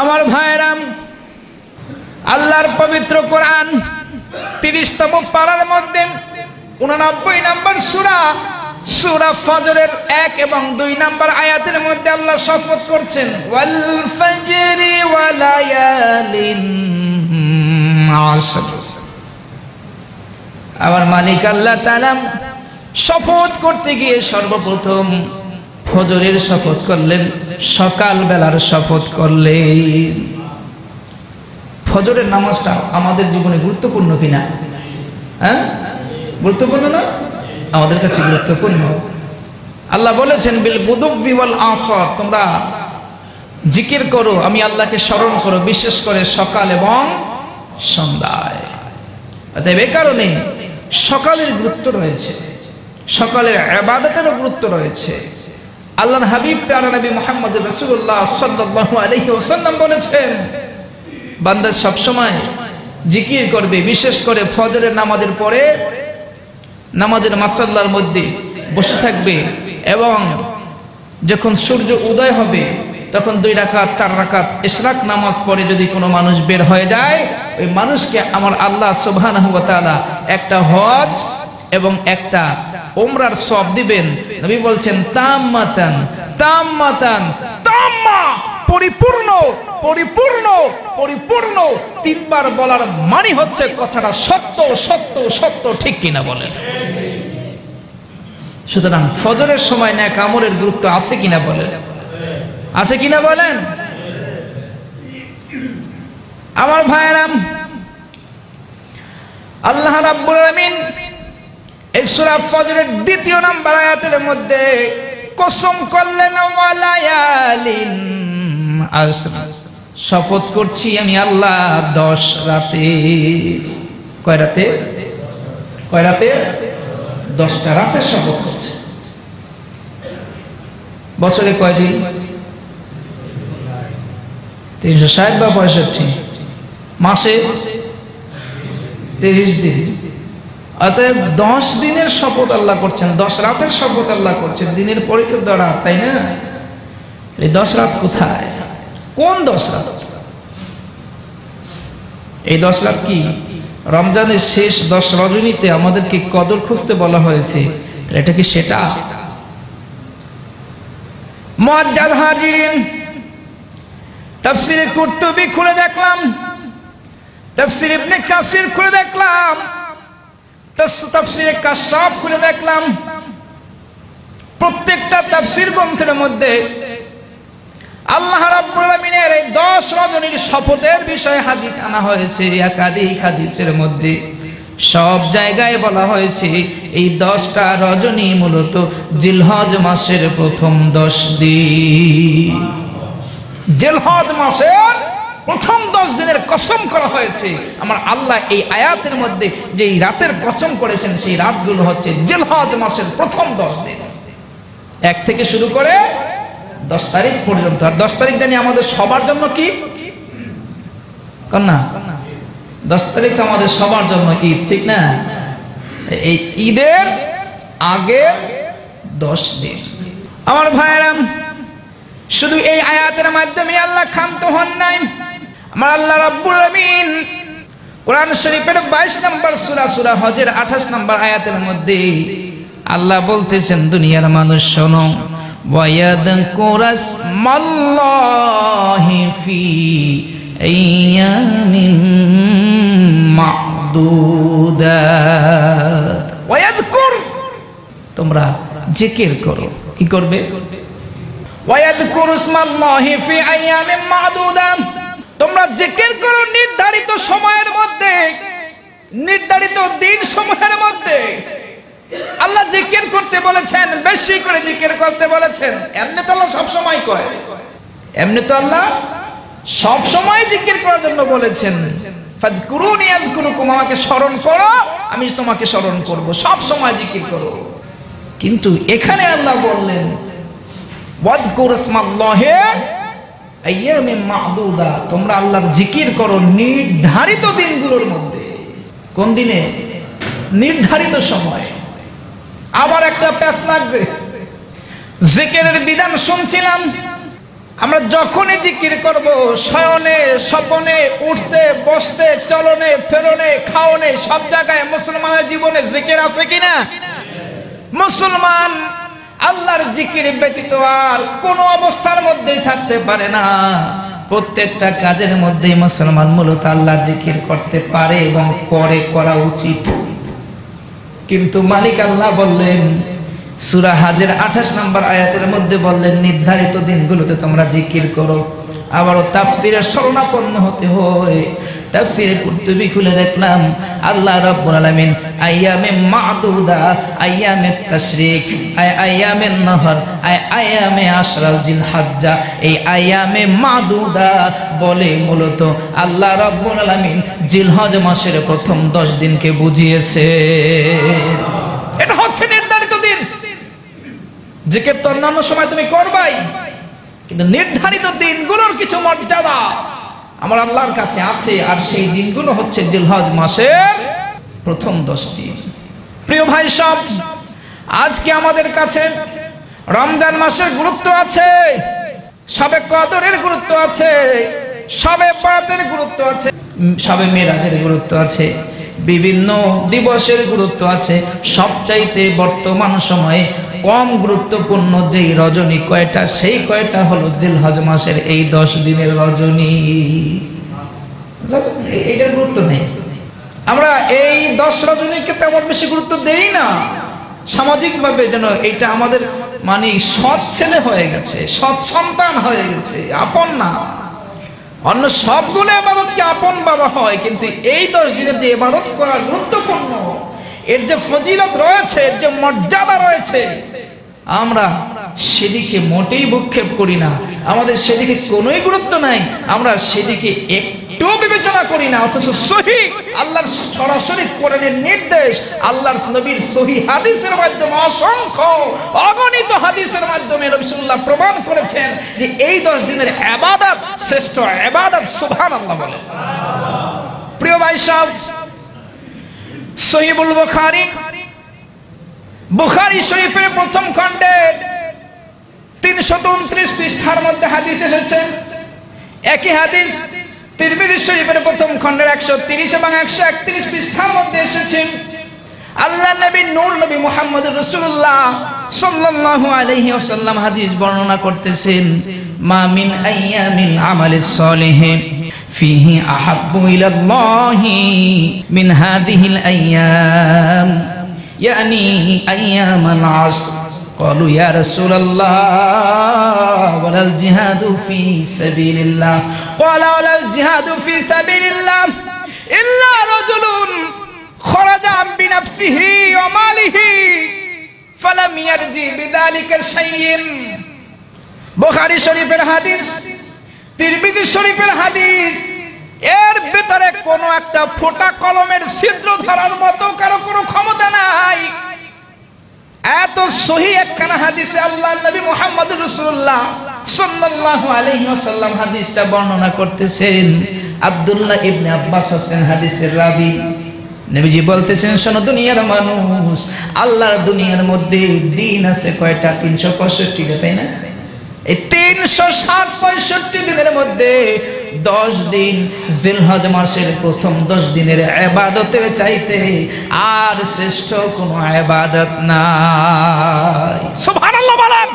আমার ভাইরা, আল্লাহর পবিত্র কোরআন ৩০তম পারার মধ্যে ৮৯ নম্বর সূরা সূরা ফজরের ১ এবং ২ নম্বর আয়াতের মধ্যে আল্লাহ শপথ করছেন, ওয়াল ফাজরি ওয়া লায়ালিন আসর। আমার মালিক আল্লাহ তাআলা শপথ করতে গিয়ে সর্বপ্রথম ফজরের শপথ করলেন, সকাল বেলার শপথ করলেন। ফজরের নামাজটা আমাদের জীবনে গুরুত্বপূর্ণ কিনা? হ্যাঁ, গুরুত্বপূর্ণ না? আমাদের কাছে গুরুত্বপূর্ণ। আল্লাহ বলেছেন, বিল গুদুবি ওয়াল আসর, তোমরা জিকির করো, আমি আল্লাহকে স্মরণ করো, বিশেষ করে সকাল এবং সন্ধ্যায়। অতএব এই কারণে সকালের গুরুত্ব রয়েছে, সকালের ইবাদতেরও গুরুত্ব রয়েছে। আল্লাহর হাবিব প্রিয় নবী মুহাম্মদ রাসূলুল্লাহ সাল্লাল্লাহু আলাইহি ওয়াসাল্লাম বলেছেন, বান্দা সব সময় জিকির করবে, বিশেষ করে ফজরের নামাজের পরে নামাজের মাসাল্লার মধ্যে বসে থাকবে, এবং যখন সূর্য উদয় হবে তখন ২ রাকাত ৪ রাকাত ইশরাক নামাজ পড়ে যদি কোনো মানুষ বের হয়ে যায়, ওই মানুষকে আমার আল্লাহ সুবহানাহু ওয়া তাআলা একটা হজ এবং একটা উমরার সওয়াব দিবেন। নবী বলছেন, তাম্মাতান তাম্মাতান তাম্মা, পরিপূর্ণ পরিপূর্ণ পরিপূর্ণ। 3 বার বলার মানে হচ্ছে কথাটা সত্য সত্য সত্য, ঠিক কিনা বলেন? সুতরাং ফজরের সময় নেক আমলের গুরুত্ব আছে কিনা বলেন? আছে কিনা বলেন? আমার ভাইরা, আল্লাহ রাব্বুল আমিন এই সূরা ফজরের ২য় নম্বর আয়াতের মধ্যে কসম করলেন, ওয়া লায়ালিন আসর, শপথ করছি আমি আল্লাহ 10 রাতে। কয় রাতে? কয় রাতে? 10টা রাতে শপথ করছে। বছরে কয় দিন? 360 বা 65। মাসে 30 দিন। অতএব 10 দিনের শপথ আল্লাহ করছেন, 10 রাতের শপথ আল্লাহ করছেন। দিনের পরে তো 10 রাত, তাই না? এই 10 রাত কোথায়? কোন 10 রাত? এই 10 রাত কি? রমজানের শেষ 10 রজনীতে আমাদেরকে কদর খুঁজতে বলা হয়েছে, এটা কি সেটা? মুআজ্জাল হাজিরিন, তাফসীরে কুরতুবি খুলে দেখলাম, তাফসীর ইবনে কাসির খুলে দেখলাম, তাফসীরে কাশাফ খুলে দেখলাম, প্রত্যেকটা তাফসীর গ্রন্থের মধ্যে আল্লাহ রাব্বুল আমিনের এই 10 রজনীর শপথের বিষয়ে হাদিস আনা হয়েছে। একাধিক হাদিসের মধ্যে সব জায়গায় বলা হয়েছে এই 10টা রজনী মূলত জিলহজ মাসের প্রথম 10 দিন। জিলহজ মাসের প্রথম 10 দিনের কসম করা হয়েছে। আমার আল্লাহ এই আয়াতের মধ্যে যেই রাতের কসম করেছেন সেই রাতগুলো হচ্ছে জিলহজ মাসের প্রথম 10 দিন, 1 থেকে শুরু করে 10 তারিখ পর্যন্ত। আর 10 তারিখ জানি আমাদের সবার জন্য কি কন্যা, 10 তারিখ তো আমাদের সবার জন্য ঈদ, ঠিক না? এই ঈদের আগে 10 দিন। আমার ভাইরা, শুধু এই আয়াতের মাধ্যমে আল্লাহ ক্ষান্ত হন নাই। আমার আল্লাহ রাব্বুল আমিন কোরআন শরীফের 22 নম্বর সূরা সূরা হজের 28 নম্বর আয়াতের মধ্যে আল্লাহ বলতেছেন, দুনিয়ার মানুষ শোনো, ওয়ায়াদকুরাসমাল্লাহি ফি আইয়ামিন মা'দুদাত, ওয়ায়াদকুর, তোমরা জিকির করো। কি করবে? তোমরা জিকির করো নির্ধারিত সময়ের মধ্যে, নির্ধারিত দিন সময়ের মধ্যে। আল্লাহ জিকির করতে বলেছেন, বেশি করে জিকির করতে বলেছেন। এমনি তো আল্লাহ সব সময় কয়, এমনি তো আল্লাহ সব সময় জিকির করার জন্য বলেছেন, ফাদকুরুনি আযকুরুকুম, আমাকে স্মরণ করো আমি তোমাকে স্মরণ করব, সব সময় জিকির করো। কিন্তু এখানে আল্লাহ বললেন তোমরা আল্লাহর জিকির করো নির্ধারিত দিনগুলোর মধ্যে। কোন দিনে? নির্ধারিত সময়। আবার একটা প্যাস লাগছে। জিকিরের বিধান শুনছিলাম, আমরা যখনই জিকির করব শয়নে স্বপনে উঠতে বসতে চলনে ফেরনে খাওনে সব জায়গায় মুসলমানের জীবনে জিকির আছে কি না মুসলমান আল্লাহর জিকির ব্যতীত আর কোন অবস্থার মধ্যেই থাকতে পারে না প্রত্যেকটা কাজের মধ্যেই মুসলমান মূলত আল্লাহর জিকির করতে পারে এবং করে করা উচিত কিন্তু মালিক আল্লাহ বললেন সূরা হাজের 28 নম্বর আয়াতের মধ্যে বললেন নির্ধারিত দিনগুলোতে তোমরা জিকির করো আবার তাফসীরের শরণাপন্ন হতে হয় তাফসীরে কুরতুবী খুলে দেখলাম আল্লাহ রাব্বুল আলামিন আইয়ামে মা'দুদা আইয়ামে তাশরিক আইয়ামে নহর আইয়ামে আশর জিলহজ্জ এই আইয়ামে মা'দুদা বলে মূলত আল্লাহ রাব্বুল আলামিন জিলহজ মাসের প্রথম 10 দিনকে বুঝিয়েছে এটা হচ্ছে নির্ধারিত দিন জিকির তো অন্যান্য সময় তুমি করবাই কিন্তু নির্ধারিত দিনগুলোর কিছু মর্যাদা আমার আল্লাহর কাছে আছে আর সেই দিনগুলো হচ্ছে জিলহজ মাসের প্রথম 10 দিন প্রিয় ভাই সব আজকে আমাদের কাছে রমজান মাসের গুরুত্ব আছে শবে কদরের গুরুত্ব আছে শবে বরাতের গুরুত্ব আছে শবে মিরাজের গুরুত্ব আছে বিভিন্ন দিবসের গুরুত্ব আছে সবচাইতে বর্তমান সময়ে কম গুরুত্বপূর্ণ যেই রজনী কয়টা সেই কয়টা হলো জিলহজ মাসের এই 10 দিনের রজনী এটার গুরুত্ব নেই আমরা এই 10 রজনীকে তেমন বেশি গুরুত্ব দেই না সামাজিকভাবে যেন এটা আমাদের মানে সৎ ছেলে হয়ে গেছে সৎ সন্তান হয়ে গেছে আপন না অন্য সবগুলো ইবাদতকে আপন বাবা হয় কিন্তু এই 10 দিনের যে ইবাদত করা গুরুত্বপূর্ণ এর যে ফজিলত রয়েছে এর যে মর্যাদা রয়েছে আমরা সেদিকে মোটেই ভক্ষেপ করি না আমাদের সেদিকে কোনোই গুরুত্ব নাই আমরা সেদিকে একটু বিবেচনা করি না অথচ সহিহ আল্লাহর সরাসরি কোরআনের নির্দেশ আল্লাহর নবীর সহিহ হাদিসের মাধ্যমে অসংখ্য অগণিত হাদিসের মাধ্যমে রাসূলুল্লাহ প্রমাণ করেছেন যে এই 10 দিনের ইবাদত শ্রেষ্ঠ ইবাদত সুবহানাল্লাহ বলে প্রিয় ভাই সব Sohibul Bukhari Bukhari শরীফের প্রথম খণ্ডে 329 পৃষ্ঠার মধ্যে হাদিস এসেছে একই হাদিস তিরমিজি শরীফের প্রথম খণ্ডের 130 এবং 131 পৃষ্ঠার মধ্যে এসেছে আল্লাহ নবী নূর নবী মুহাম্মদুর রাসূলুল্লাহ সাল্লাল্লাহু আলাইহি ওয়াসাল্লাম হাদিস বর্ণনা করতেছেন মা মিন আইয়ামিল আমালিস সলিহিন فيه أحب إلى الله من هذه الأيام يعني أيام العصر قالوا يا رسول الله ولا الجهاد في سبيل الله قال ولا الجهاد في سبيل الله إلا رجل خرج بنفسه وماله فلم يرجع بذلك شيء بخاري شريف الحديث তিরমিজি শরীফের হাদিস এর ভিতরে কোন একটা ফোঁটা কলমের ছিদ্র ধরার মতো কারো কোনো ক্ষমতা নাই এত সহিহ একখানা হাদিসে আল্লাহর নবী মুহাম্মদুর রাসূলুল্লাহ সাল্লাল্লাহু আলাইহি ওয়াসাল্লাম হাদিসটা বর্ণনা করতেছেন আব্দুল্লাহ ইবনে আব্বাস আছেন হাদিসের রাবী নবীজি বলতেছেন শোনো দুনিয়ার মানুষ আল্লাহর দুনিয়ার মধ্যে দিন আছে কয়টা 365 টা তাই না এই 365 দিনের মধ্যে 10 দিন জিলহজ মাসের প্রথম 10 দিনের ইবাদতের চাইতে আর শ্রেষ্ঠ কোনো ইবাদত নাই সুবহানাল্লাহ বলেন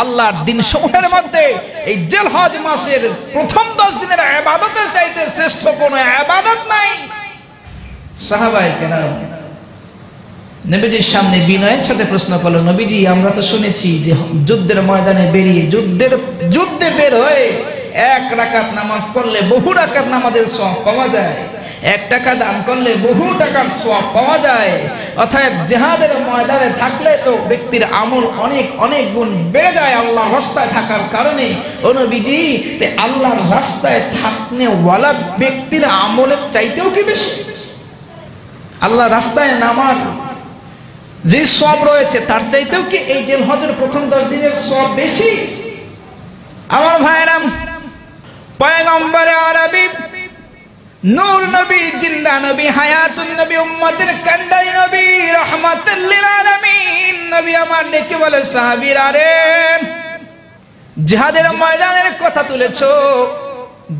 আল্লাহর দিনসমূহের মধ্যে এই জিলহজ মাসের প্রথম 10 দিনের ইবাদতের চাইতে শ্রেষ্ঠ কোনো ইবাদত নাই সাহাবায়ে কেরাম নবীজির সামনে বিনয়ের সাথে প্রশ্ন করলো নবীজি আমরা তো শুনেছি যে যুদ্ধের ময়দানে বেরিয়ে যুদ্ধে বের হয়ে এক রাকাত নামাজ পড়লে বহু রাকাত নামাজের সওয়াব পাওয়া যায় এক টাকা দান করলে বহু টাকার সওয়াব পাওয়া যায় অতএব জিহাদের ময়দানে থাকলে তো ব্যক্তির আমল অনেক অনেক গুণ বেড়ে যায় আল্লাহর রাস্তায় থাকার কারণে ও নবীজি তে আল্লাহর রাস্তায় থাকনে ওয়ালা ব্যক্তির আমলের চাইতেও কি বেশি আল্লাহ রাস্তায় নামাজ যে সওয়াব রয়েছে তার চাইতেও কি এই জিলহজের প্রথম 10 দিনের সওয়াব বেশি আমার ভাইরা পয়গম্বর আরবী নূর নবী জিন্দা নবী হায়াতুন নবী উম্মতের কান্ডারি নবী রহমাতুল লিল আলামিন নবী আমার ডেকে বলে সাহাবীরা রে জিহাদের ময়দানের কথা তুলেছো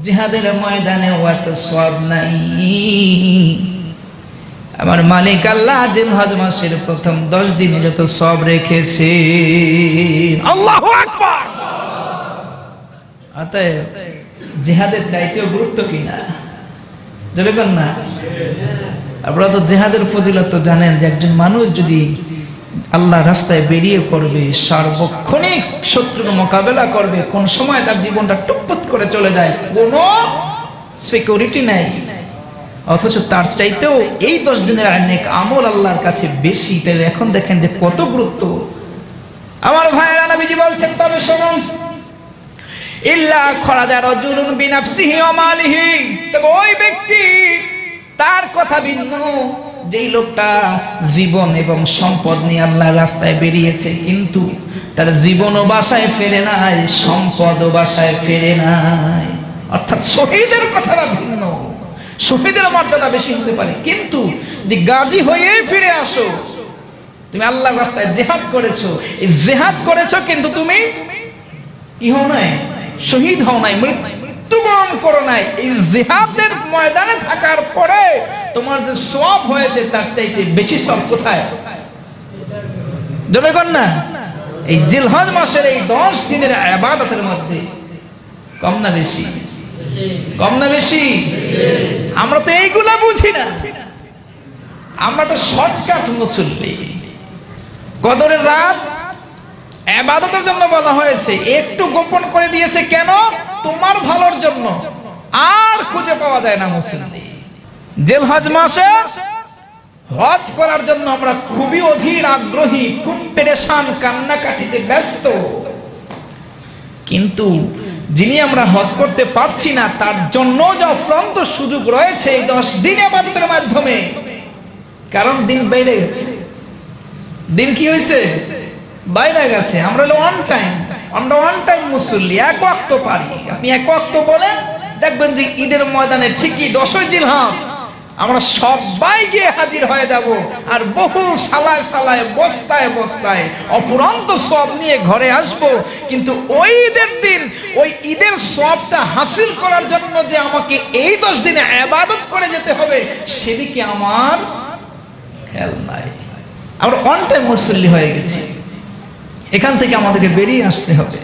জিহাদের ময়দানে ওয়াত সওয়াব নাই আমার মালিক আল্লাহ জিলহজ মাসের প্রথম 10 দিনে যত সওয়াব রেখেছে আল্লাহু আকবার অতএব জিহাদের চাইতে গুরুত্ব কি না জেনে কোন না আপনারা তো জিহাদের ফজিলত তো জানেন যে একজন মানুষ যদি আল্লাহ রাস্তায় বেরিয়ে পড়বে সার্বক্ষণিক শত্রুর মোকাবেলা করবে কোন সময় তার জীবনটা টুপপত করে চলে যায় কোনো সিকিউরিটি নাই অথচ তার চাইতেও এই 10 দিনের অনেক আমল আল্লাহর কাছে বেশি তাই এখন দেখেন যে কত গুরুত্ব আমার ভাইরা নবীজি বলছেন তবে শুনুন ইল্লা খরাজা রাজুলুন বিনাফসিহি ওয়া মালিহি তবে ওই ব্যক্তি তার কথা ভিন্ন যেই লোকটা জীবন এবং সম্পদ নিয়ে আল্লাহর রাস্তায় বেরিয়েছে কিন্তু তার জীবন ও বাসায় ফিরে নাই সম্পদ ও বাসায় ফিরে নাই অর্থাৎ শহীদের কথাটা ভিন্ন শহীদের মর্যাদা বেশি হতে পারে কিন্তু যদি গাজী হয়ে ফিরে আসো তুমি আল্লাহর রাস্তায় জিহাদ করেছো এই জিহাদ করেছো কিন্তু তুমি কি হও নাই শহীদ হও নাই মৃত্যুবরণ করো নাই এই জিহাদের ময়দানে থাকার পরে তোমার যে সওয়াব হয়েছে তার চাইতে বেশি সওয়াব কোথায় ধরে কোন না এই জিলহজ মাসের এই 10 দিনের ইবাদতের মধ্যে কম না বেশি কম না বেশি আমরা তো এইগুলা বুঝি না আমরা তো শর্টকাট মুসল্লি কদরের রাত ইবাদতের জন্য বলা হয়েছে একটু গোপন করে দিয়েছে কেন তোমার ভালোর জন্য আর খুঁজে পাওয়া যায় না মুসল্লি জিলহজ মাসে হজ করার জন্য আমরা খুবই অধীর আগ্রহী খুব পেরেশান কান্না কাটিতে ব্যস্ত কিন্তু যিনি আমরা হজ করতে পারছি না তার জন্য যা অফ্রান্ত সুযোগ রয়েছে এই 10 দিন ইবাদতের মাধ্যমে কারণ দিন বেড়ে গেছে দিন কি হইছে বাইরে গেছে আমরা ওয়ান টাইম মুসল্লি এক ওয়াক্ত পারি আপনি এক ওয়াক্ত বলেন দেখবেন যে ঈদের ময়দানে ঠিকই 10 জিলহজ আমরা সবাই গিয়ে হাজির হয়ে যাব আর বহু সালায় সালায় বস্তায় বস্তায় অপুরন্ত সওয়াব নিয়ে ঘরে আসব কিন্তু ওই ঈদের দিন ওই ঈদের সওয়াবটা হাসিল করার জন্য যে আমাকে এই 10 দিনে ইবাদত করে যেতে হবে সেদিকে আমার খেয়াল নাই আমরা ওয়ান টাইম মুসল্লি হয়ে গেছি এখান থেকে আমাদেরকে বেরিয়ে আসতে হবে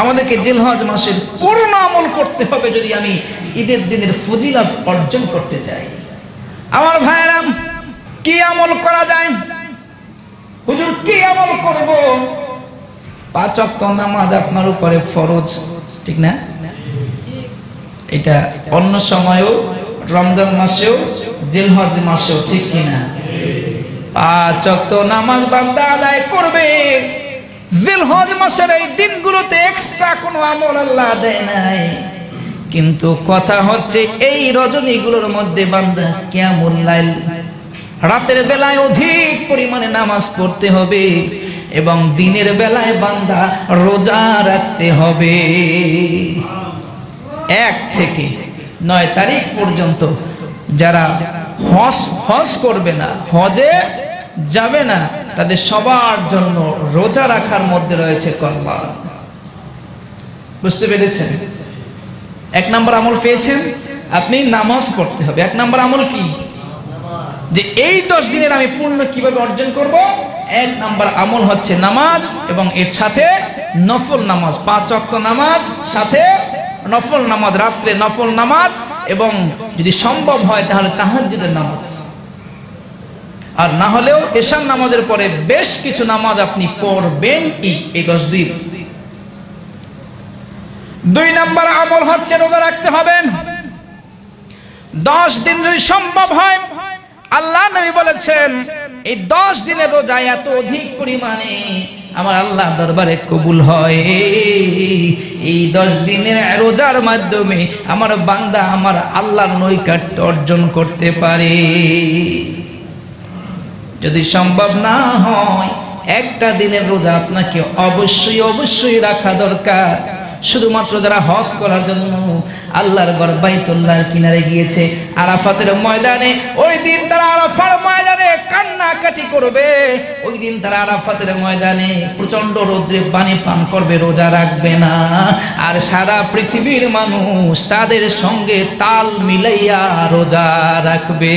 আমাদেরকে জিলহজ মাসের পূর্ণ আমল করতে হবে যদি আমি ঈদের দিনের ফজিলত অর্জন করতে চাই আমার ভাইরা কি আমল করা যায় হুজুর কি আমল করব পাঁচ ওয়াক্ত নামাজ আপনার উপরে ফরজ ঠিক না এটা অন্য সময়ও রমজান মাসেও জিলহজ মাসেও ঠিক কি না পাঁচ ওয়াক্ত নামাজ বান্দা আদায় করবে জিলহজ মাসের এই দিনগুলোতে এক্সট্রা কোনো আমল আল্লাহ দেয় নাই কিন্তু কথা হচ্ছে এই রজনীগুলোর মধ্যে বান্দা কিয়ামুল লাইল রাতের বেলায় অধিক পরিমাণে নামাজ পড়তে হবে এবং দিনের বেলায় বান্দা রোজা রাখতে হবে 1 থেকে 9 তারিখ পর্যন্ত যারা হজ করবে না হজে যাবে না তাদের সবার জন্য রোজা রাখার মধ্যে রয়েছে কল্যাণ বুঝতে পেরেছেন এক নাম্বার আমল পেয়েছেন আপনি নামাজ পড়তে হবে এক নাম্বার আমল কি যে এই 10 দিনের আমি পূর্ণ কিভাবে অর্জন করব এক নাম্বার আমল হচ্ছে নামাজ এবং এর সাথে নফল নামাজ পাঁচ ওয়াক্ত নামাজ সাথে নফল নামাজ রাতে নফল নামাজ এবং যদি সম্ভব হয় তাহলে তাহাজ্জুদের নামাজ আর না হলেও এশার নামাজের পরে বেশ কিছু নামাজ আপনি পড়বেন এই 10 দিন দুই নাম্বার আমল হচ্ছে রোজা রাখতে হবে 10 দিন যদি সম্ভব হয় আল্লাহ নবী বলেছেন এই 10 দিনের রোজা এত অধিক পরিমাণে আমার আল্লাহ দরবারে কবুল হয় এই 10 দিনের রোজার মাধ্যমে আমার বান্দা আমার আল্লাহর নৈকট্য অর্জন করতে পারে যদি সম্ভব না হয় একটা দিনের রোজা আপনাকে অবশ্যই রাখা দরকার শুধুমাত্র যারা হজ করার জন্য আল্লাহর ঘর বাইতুল্লাহর কিনারে গিয়েছে আরাফাতের ময়দানে, ওই দিন তারা আরাফার ময়দানে কান্নাকাটি করবে। ওই দিন তারা আরাফাতের ময়দানে প্রচন্ড রৌদ্রে পানি পান করবে, রোজা রাখবে না। আর সারা পৃথিবীর মানুষ তাদের সঙ্গে তাল মিলাইয়া রোজা রাখবে।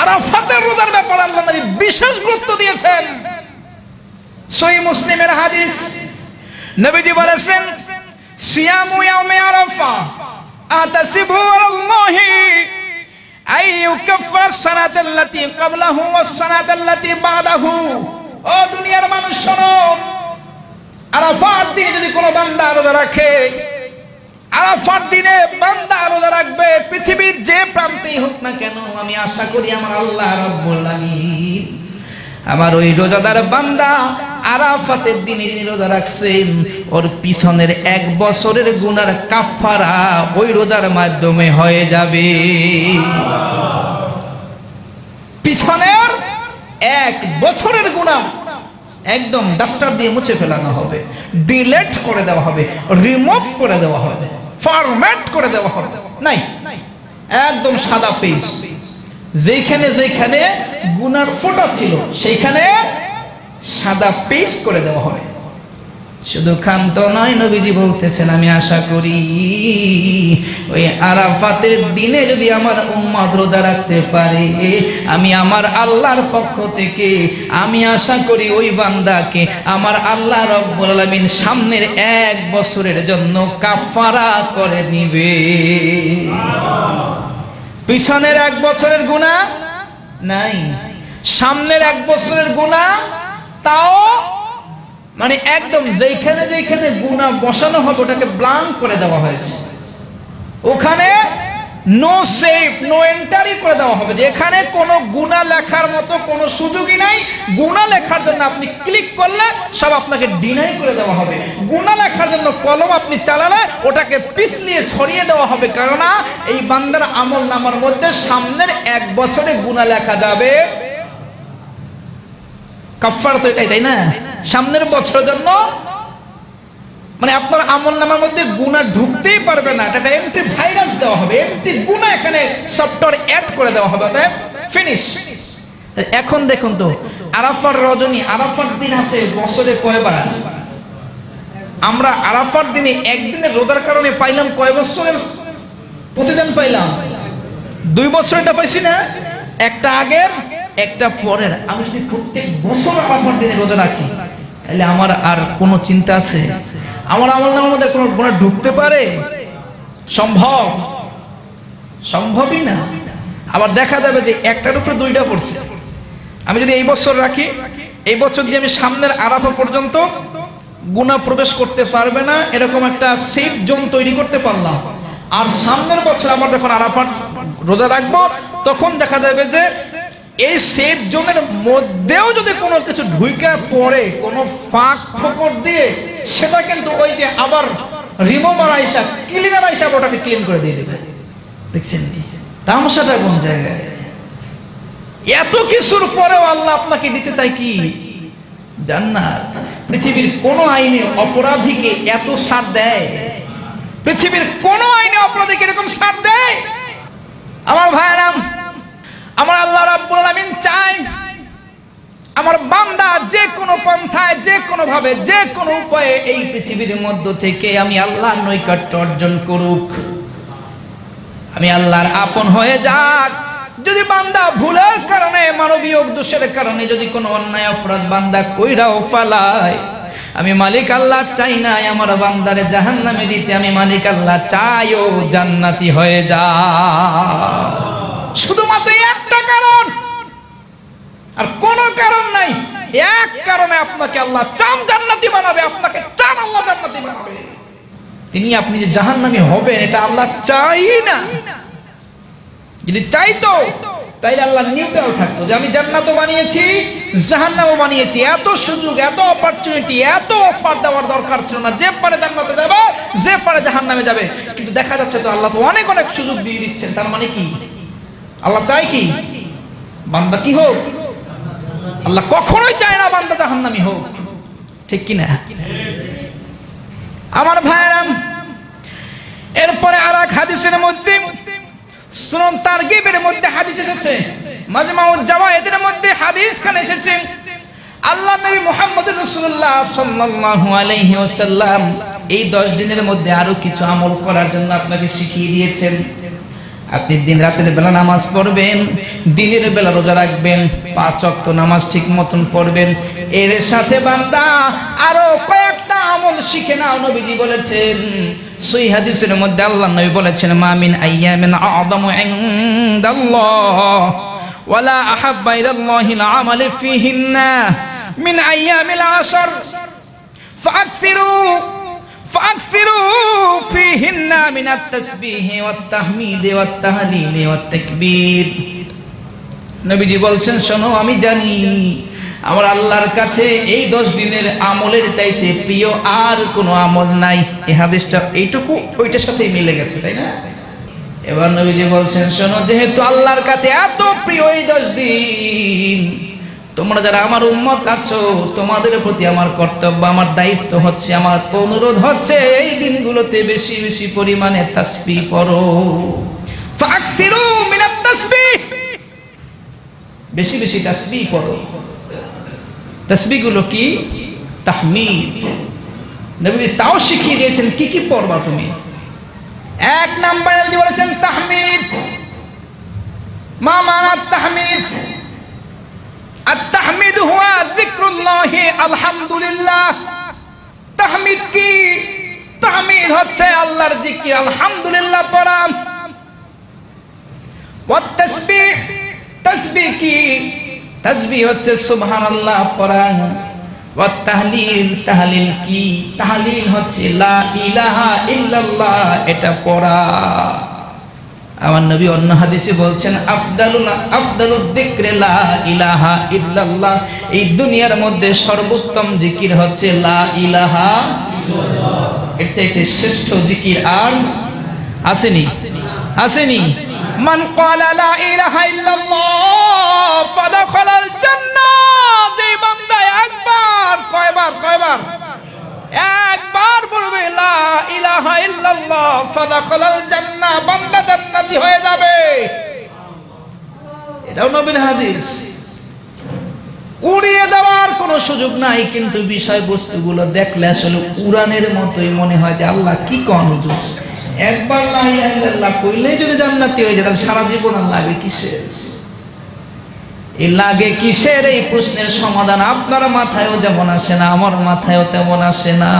আরাফাতের রোজার ব্যাপারে আল্লাহ নবী বিশেষ গুরুত্ব দিয়েছেন। সহিহ মুসলিমের হাদিস, নবীজি বলেছেন সিয়ামু ইয়াউমে আরাফা আতাসিবু আল্লাহি আইয়ুকফির সানাতাল্লাতী ক্বাবলাহু ওয়াস সানাতাল্লাতী বাদাহু। ও দুনিয়ার মানুষ শোনো, আরাফার দিনে যদি কোনো বান্দা রোজা রাখে, আরাফার দিনে বান্দা রোজা রাখবে পৃথিবীর যে প্রান্তেই হোক না কেন, আমি আশা করি আমার আল্লাহ রাব্বুল আলামিন আমার ওই রোজাদার বান্দা আরাফাতের দিনে যিনি রোজা রাখছেন ওর পিছনের এক বছরের গুনার কাফারা ওই রোজার মাধ্যমে হয়ে যাবে। পিছনের এক বছরের গুনাহ একদম ডাস্টার দিয়ে মুছে ফেলানো হবে, ডিলেট করে দেওয়া হবে, রিমুভ করে দেওয়া হবে, ফরম্যাট করে দেওয়া হবে, নাই একদম সাদা পেজ। যেখানে যেখানে গুনার ফোঁটা ছিল সেইখানে সাদা পেজ করে দেওয়া হবে। শুধু ক্ষান্ত নয়, নবীজি বলতেছেন আমি আশা করি ওই আরাফাতের দিনে যদি আমার উম্মত রোজা রাখতে পারে, আমি আমার আল্লাহর পক্ষ থেকে আমি আশা করি ওই বান্দাকে আমার আল্লাহ রাব্বুল আলামিন সামনের এক বছরের জন্য কাফারা করে নিবে। পিছনের এক বছরের গুনাহ নাই, সামনের এক বছরের গুনাহ, তাও মানে একদম যেখানে যেখানে গুনাহ বসানো হবে ওটাকে ব্ল্যাঙ্ক করে দেওয়া হয়েছে, ওখানে নো সেফ নো এন্ট্রি করে দেওয়া হবে। যেখানে কোনো গুনাহ লেখার মতো কোনো সুযোগই নাই, গুনাহ লেখার জন্য আপনি ক্লিক করলে সব আপনাকে ডিনাই করে দেওয়া হবে। গুনাহ লেখার জন্য কলম আপনি চালালে ওটাকে পিছলিয়ে ছড়িয়ে দেওয়া হবে, কারণ এই বান্দার আমল নামার মধ্যে সামনের এক বছরে গুনাহ লেখা যাবে। কাফারা তো এটাই, তাই না? সামনের বছরের জন্য মানে আপনার আমল নামার মধ্যে গুনাহ ঢুকতেই পারবে না, এটা এমটি ভাইরাস দেওয়া হবে, এমটি গুনাহ এখানে সফটওয়্যার অ্যাড করে দেওয়া হবে, তাই ফিনিশ। এখন দেখুন তো আরাফার রজনী, আরাফার দিন আছে বছরে কয়বার? আমরা আরাফার দিনে একদিনের রোজার কারণে পাইলাম কয় বছরের প্রতিদান? পাইলাম 2 বছরটা পাইছি না, একটা আগের একটা পরের। আমি যদি প্রত্যেক বছর আরাফার দিনে রোজা রাখি তাহলে আমার আর কোনো চিন্তা আছে? আমার আমলনামার মধ্যে কোনো গুনাহ ঢুকতে পারে? সম্ভব? সম্ভবই না। আবার দেখা যাবে যে একটার উপরে 2টা পড়ছে। আমি যদি এই বছর রাখি, এই বছর যদি আমি সামনের আরাফা পর্যন্ত গুনাহ প্রবেশ করতে পারবে না এরকম একটা সেফ জোন তৈরি করতে পারলাম। আর সামনের বছর আমার যখন আরাফার রোজা রাখবো তখন দেখা যাবে যে এই সেফ জোনের মধ্যেও যদি কোনো কিছু ঢুইকা পড়ে কোনো ফাঁক ফোকর দিয়ে, সেটা কিন্তু ওই যে আবার রিমুভার আইসা ক্লিনার আইসা ওটাকে ক্লিন করে দিয়ে দেবে। দেখছেন তামাশাটা কোন জায়গায়? এত কিছুর পরেও আল্লাহ আপনাকে দিতে চাই কি? জান্নাত। পৃথিবীর কোনো আইনে অপরাধীকে এত ছাড় দেয়? পৃথিবীর কোনো আইনে অপরাধীকে এরকম ছাড় দেয়? আমার ভাইরা, আমার আল্লাহ রাব্বুল আমিন চাই আমার বান্দা যে কোনো পন্থায় যে কোনো ভাবে যে কোনো উপায়ে এই পৃথিবীর মধ্য থেকে আমি আল্লাহর নৈকট্য অর্জন করুক, আমি আল্লাহর আপন হয়ে যাক। যদি বান্দা ভুলের কারণে মানবীয় দোষের কারণে যদি কোনো অন্যায় অপরাধ বান্দা কইরাও ফালায়, আমি মালিক আল্লাহ চাই না আমার বান্দারে জাহান্নামে দিতে, আমি মালিক আল্লাহ চাই ও জান্নাতি হয়ে যাক। শুধুমাত্র একটা কারণ, আর কোনো কারণ নাই। এক কারণে আপনাকে আল্লাহ চান জান্নাতি বানাবে, আপনাকে চান আল্লাহ জান্নাতি বানাবে। তিনি আপনি যে জাহান্নামী হবেন এটা আল্লাহ চাই না। যদি চাইতো তাইলে আল্লাহ নিউট্রাল থাকতো যে আমি জান্নাতও বানিয়েছি জাহান্নামও বানিয়েছি। এত সুযোগ এত অপরচুনিটি এত অফার দেওয়ার দরকার ছিল না। যে পারে জান্নাতে যাবে, যে পারে জাহান্নামে যাবে। কিন্তু দেখা যাচ্ছে তো আল্লাহ তো অনেক অনেক সুযোগ দিয়ে দিচ্ছেন। তার মানে কি আল্লাহ চাই কি বান্দা কি হোক? আল্লাহ কখনোই চায় না বান্দা জাহান্নামী হোক, ঠিক কি না? আমার ভাইরা এরপরে আরেক হাদিসের মধ্যে সুনান তারগিবের মধ্যে হাদিস এসেছে মাজমাউজ জাওয়ায়েদের মধ্যে হাদিসখানে এসেছে আল্লাহ নবী মুহাম্মদুর রাসূলুল্লাহ সাল্লাল্লাহু আলাইহি ওয়াসাল্লাম এই 10 দিনের মধ্যে আরো কিছু আমল করার জন্য আপনাকে শিখিয়ে দিয়েছেন আপনি দিন রাতের বেলা নামাজ পড়বেন দিনের বেলা রোজা রাখবেন পাঁচ ওয়াক্ত নামাজ ঠিকমতো পড়বেন এর সাথে বান্দা আরো কয়েকটা আমল শিখে নাও নবীজি বলেছেন সহি হাদিসের মধ্যে আল্লাহ নবী বলেছেন মা মিন আইয়ামিন আ'যামু ইনদাল্লাহ ওয়ালা আহাব্বা ইলাল্লাহিল আমালি ফিহিন্না মিন আইয়ামিল আশর فَأَكْثِرُوا فِيهِنَّ مِنَ التَّسْبِيحِ وَالتَّحْمِيدِ وَالتَّهْلِيلِ وَالتَّكْبِيرِ নবীজি বলছেন শোনো আমি জানি আমার আল্লাহর কাছে এই 10 দিনের আমলের চাইতে প্রিয় আর কোনো আমল নাই এই হাদিসটা এইটুকু ওইটার সাথে মিলে গেছে তাই না এবার নবীজি বলছেন শোনো যেহেতু আল্লাহর কাছে এত প্রিয় এই 10 দিন তোমরা যারা আমার উম্মত আছো তোমাদের প্রতি আমার কর্তব্য আমার দায়িত্ব হচ্ছে আমার অনুরোধ হচ্ছে এই দিনগুলোতে বেশি বেশি পরিমাণে তাসবিহ পড়ো ফাকসিরু মিনাত তাসবিহ বেশি বেশি তাসবিহ পড়ো তাসবিহগুলো কি তাহমিদ নবী তাও শিখিয়ে দিয়েছেন কি কি পড়বা তুমি এক নম্বরে যে বলেছেন তাহমিদ মা মানা তাহমিদ التحميد هو ذكر الله الحمد لله تحميد কি তাহমিদ হচ্ছে আল্লাহর জিকির আলহামদুলিল্লাহ পড়া ওয়াত তাসবিহ তাসবিহ কি তাসবিহ হচ্ছে সুবহানাল্লাহ পড়া ওয়াত তাহলিল তাহলিল কি তাহলিল হচ্ছে লা ইলাহা ইল্লাল্লাহ এটা পড়া আমার নবী অন্য হাদিসে বলছেন আফদালুদ যিকরি লা ইলাহা ইল্লাল্লাহ এই দুনিয়ার মধ্যে সর্বোত্তম জিকির হচ্ছে লা ইলাহা ইল্লাল্লাহ এর থেকে শ্রেষ্ঠ জিকির আর আসেনি মান ক্বালা লা ইলাহা ইল্লাল্লাহ ফাদাখালাল জান্নাহ যে বান্দা একবার কয়বার একবার বলবে লা ইলাহা ইল্লাল্লাহ ফাদাখালাল জান্নাহ বান্দা জান্নাতি হয়ে যাবে এটাও নবীর হাদিস উড়িয়ে দেওয়ার কোনো সুযোগ নাই কিন্তু বিষয়বস্তুগুলো দেখলে আসলে কুরআনের মতোই মনে হয় যে আল্লাহ কি কোন হুজুর একবার লা ইলাহা ইল্লাল্লাহ কইলেই যদি জান্নাতি হয়ে যায় তাহলে সারা জীবন আর লাগে কিসের লাগে কিসের এই প্রশ্নের সমাধান আপনার মাথায়ও যেমন আসে না আমার মাথায়ও তেমন আসে না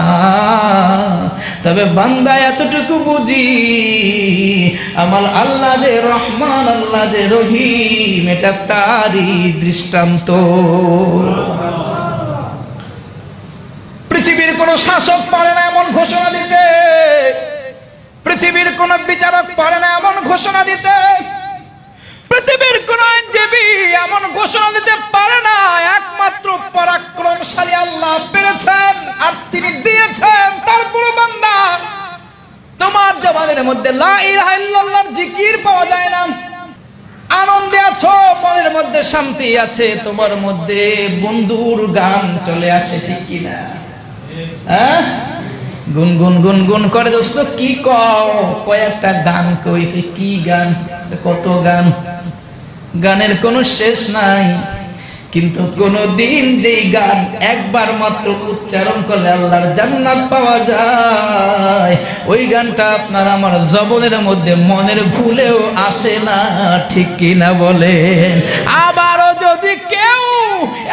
তবে বান্দা এতটুকু বুঝি আমার আল্লাহ যে রহমান আল্লাহ যে রহিম এটা তারই দৃষ্টান্ত পৃথিবীর কোনো শাসক পারে না এমন ঘোষণা দিতে পৃথিবীর কোনো বিচারক পারে না এমন ঘোষণা দিতে পৃথিবীর কোন আইনজীবী এমন ঘোষণা দিতে পারে না একমাত্র পরাক্রমশালী আল্লাহ পেরেছেন আর তিনি দিয়েছেন তার পুরো বান্দা তোমার জবানের মধ্যে লা ইলাহা ইল্লাল্লাহর জিকির পাওয়া যায় না আনন্দে আছো মনের মধ্যে শান্তি আছে তোমার মধ্যে বন্ধুর গান চলে আসে ঠিক কি না হ্যাঁ গুনগুন গুনগুন করে দোস্ত কি কও কয়েকটা গান কই কি গান কত গান গানের কোনো শেষ নাই কিন্তু কোনদিন যেই গান একবার মাত্র উচ্চারণ করলে আল্লাহর জান্নাত পাওয়া যায় ওই গানটা আপনার আমার জবনের মধ্যে মনের ভুলেও আসে না ঠিক কিনা বলেন আবারও যদি কেউ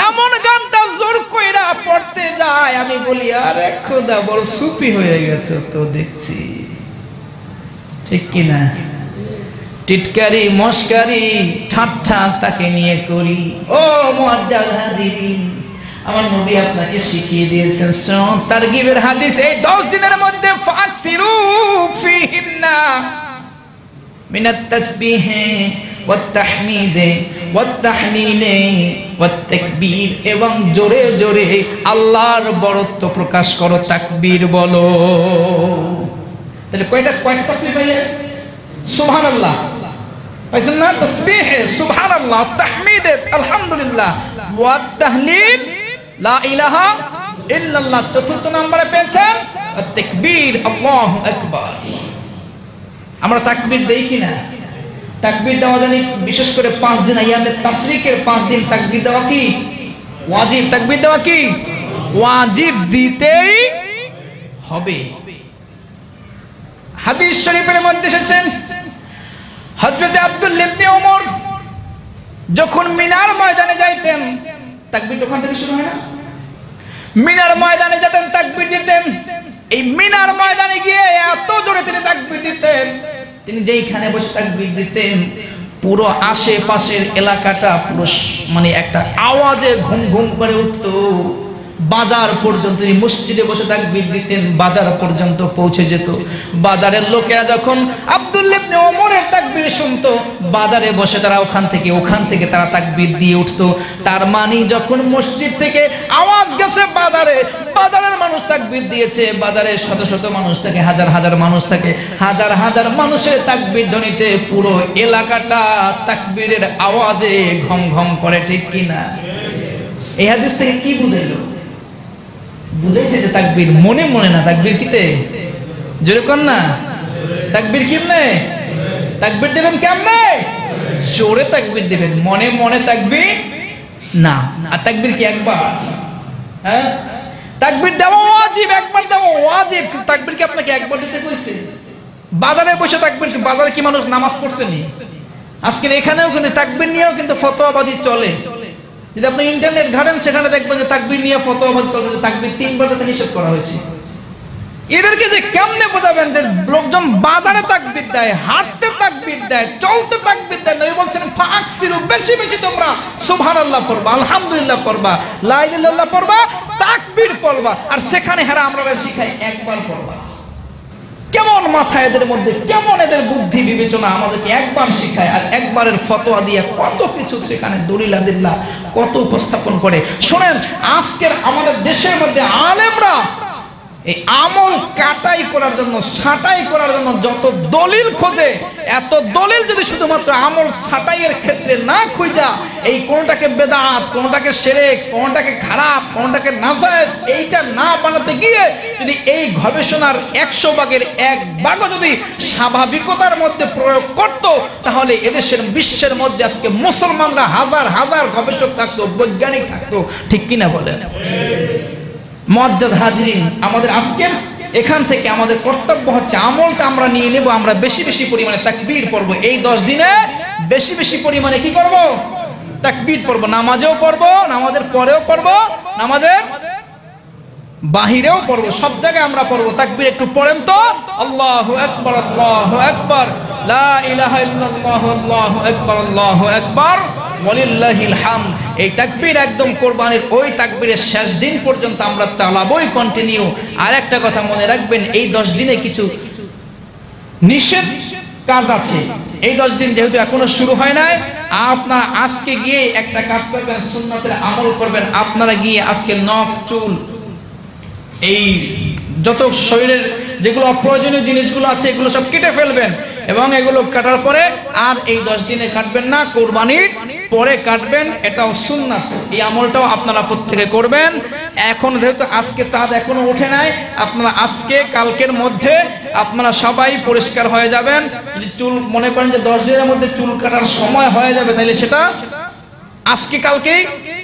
এমন গানটা জোর কইরা পড়তে যায় আমি বলি আরে খোদা বল সুপি হয়ে গেছে তো দেখছি ঠিক কিনা টিটকারি মস্কারি ঠাট্টা তাকে নিয়ে করি ও মুআজ্জাল হাজিরিন আমার নবী আপনাকে শিখিয়ে দিয়েছেন সুনান তারগিবের হাদিস এই 10 দিনের মধ্যে ফাকসিরু ফিহিন্না মিনাত তাসবিহ ওয়াত তাহমিদ ওয়াত তাহলিল ওয়াত তাকবীর এবং জোরে জোরে আল্লাহর বড়ত্ব প্রকাশ করো তাকবীর বলো তাহলে কয়টা তাসবিহ পাইলে সুবহানাল্লাহ পাইছেন না তাসবিহ সুবহানাল্লাহ তাহমিদ আলহামদুলিল্লাহ ওয়া তাহলিল লা ইলাহা ইল্লাল্লাহ চতুর্থ নম্বরে পেয়েছেন Takbir, Allahu Akbar. Amra takbir dei ki na? Takbir dewa jani bishesh kore 5 din ayyam al-tasriker 5 din takbir dewa ki wajib, takbir dewa ki wajib ditei hobe. Hadith sharifer moddhe eshechen Hazrat Abdullah ibn Omar jokhon minar moydane jaiten takbir dokhan theke shuru hoy na minar moydane jaiten takbir diten ei minar moydane giye eto jore tini takbir diten tini jei khane boshe takbir diten puro ashe pasher elakata puro mane ekta awaje ghum ghum kore uthto বাজার পর্যন্ত এই মসজিদে বসে তাকবীর দিতেন বাজার পর্যন্ত পৌঁছে যেত বাজারের লোকেরা যখন আব্দুল্লাহ ইবনে ওমরের তাকবীর শুনতো বাজারে বসে তারা ওখান থেকে তারা তাকবীর দিয়ে উঠতো তার মানে যখন মসজিদ থেকে আওয়াজ গেছে বাজারে বাজারের মানুষ তাকবীর দিয়েছে বাজারে শত শত মানুষ থেকে হাজার হাজার মানুষের তাকবীর ধ্বনিতে পুরো এলাকাটা তাকবীরের আওয়াজে ঘম ঘম করে ঠিক কি না এই হাদিস থেকে কি বুঝাইলো বুঝাইছে যে তাকবীর মনে মনে না তাকবীর কিতে জোরে কর না তাকবীর কেমনে তাকবীর দিবেন কেমনে জোরে তাকবীর দিবেন মনে মনে তাকবীর না আর তাকবীর কি একবার হ্যাঁ তাকবীর দেওয়া ওয়াজিব একবার দেওয়া ওয়াজিব তাকবীর কি আপনাকে একবার দিতে কইছে বাজারে বসে তাকবীর বাজারে কি মানুষ নামাজ পড়ছে নি আজকে এখানেও কিন্তু তাকবীর নিয়েও কিন্তু ফতোয়াবাজি চলে যদি আপনি ইন্টারনেট ঘাটেন সেখানে দেখবেন যে তাকবীর নিয়ে ফতোয়াবাদ চলছে যে তাকবীর তিনবার কথা নিষেধ করা হয়েছে এদেরকে যে কেমনে বোঝাবেন যে লোকজন বাজারে তাকবীর দেয় হাঁটতে তাকবীর দেয় চলতে তাকবীর দেয় নবী বলেন ফাকসিরু বেশি বেশি তোমরা সুবহানাল্লাহ পড়বা আলহামদুলিল্লাহ পড়বা লা ইলাহা ইল্লাল্লাহ পড়বা তাকবীর পড়বা আর সেখানে হেরা আমরা শিখাই একবার পড়বা কেমন মাথা এদের মধ্যে কেমন এদের বুদ্ধি বিবেচনা আমাদেরকে একবার শিখায় আর একবারের ফতোয়া দিয়ে কত কিছু সেখানে দলিলাদিল্লা কত উপস্থাপন করে শুনেন আজকের আমাদের দেশের মধ্যে আলেমরা এই আমল কাটাই করার জন্য ছাটাই করার জন্য যত দলিল খোঁজে এত দলিল যদি শুধুমাত্র আমল ছাটাইয়ের ক্ষেত্রে না খোঁজা এই কোনটাকে বেদাত কোনটাকে শিরক কোনটাকে খারাপ কোনটাকে নাজায়েজ এইটা না বানাতে গিয়ে যদি এই গবেষণার 100 ভাগের 1 ভাগও যদি স্বাভাবিকতার মধ্যে প্রয়োগ করত তাহলে এদেশের বিশ্বের মধ্যে আজকে মুসলমানরা হাজার হাজার গবেষক থাকতো বৈজ্ঞানিক থাকতো ঠিক কি না বলেন মুআজ্জাজ হাজিরিন আমাদের আজকে এখান থেকে আমাদের কর্তব্য হচ্ছে আমলটা আমরা নিয়ে নেব আমরা বেশি বেশি পরিমাণে তাকবীর পড়ব এই 10 দিনে বেশি বেশি পরিমাণে কি করব তাকবীর পড়ব নামাজেও পড়ব নামাজের পরেও পড়ব নামাজের বাহিরেও পড়ব সব জায়গায় আমরা পড়ব তাকবীর একটু পড়েন তো আল্লাহু আকবার আল্লাহু আকবার লা ইলাহা ইল্লাল্লাহ আল্লাহু আকবার আল্লাহু আকবার ওয়ালিল্লাহিল হামদ এই তাকবীর একদম কুরবানির ওই তাকবীরের শেষ দিন পর্যন্ত আমরা চালাবই কন্টিনিউ আর একটা কথা মনে রাখবেন এই 10 দিনে কিছু নিষেধ কাজ আছে এই 10 দিন যেহেতু এখনো শুরু হয় নাই আপনারা আজকে গিয়ে একটা কাজ করবেন সুন্নতের আমল করবেন আপনারা গিয়ে আজকে নখ চুল এই যত শরীরের যেগুলো অপ্রয়োজনীয় জিনিসগুলো আছে এগুলো সব কেটে ফেলবেন এবং এগুলো কাটার পরে আর এই 10 দিনে কাটবেন না কুরবানির পরে কাটবেন এটাও সুন্নাত এই আমলটাও আপনারা প্রত্যেকে করবেন এখন যেহেতু আজকে চাঁদ এখনো ওঠে নাই আপনারা আজকে কালকের মধ্যে আপনারা সবাই পরিষ্কার হয়ে যাবেন যদি চুল মনে করেন যে 10 দিনের মধ্যে চুল কাটার সময় হয়ে যাবে তাহলে সেটা আজকে কালকেই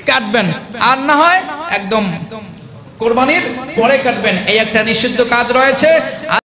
কাটবেন আর না হয় একদম কুরবানির পরে কাটবেন এই একটা নিষিদ্ধ কাজ রয়েছে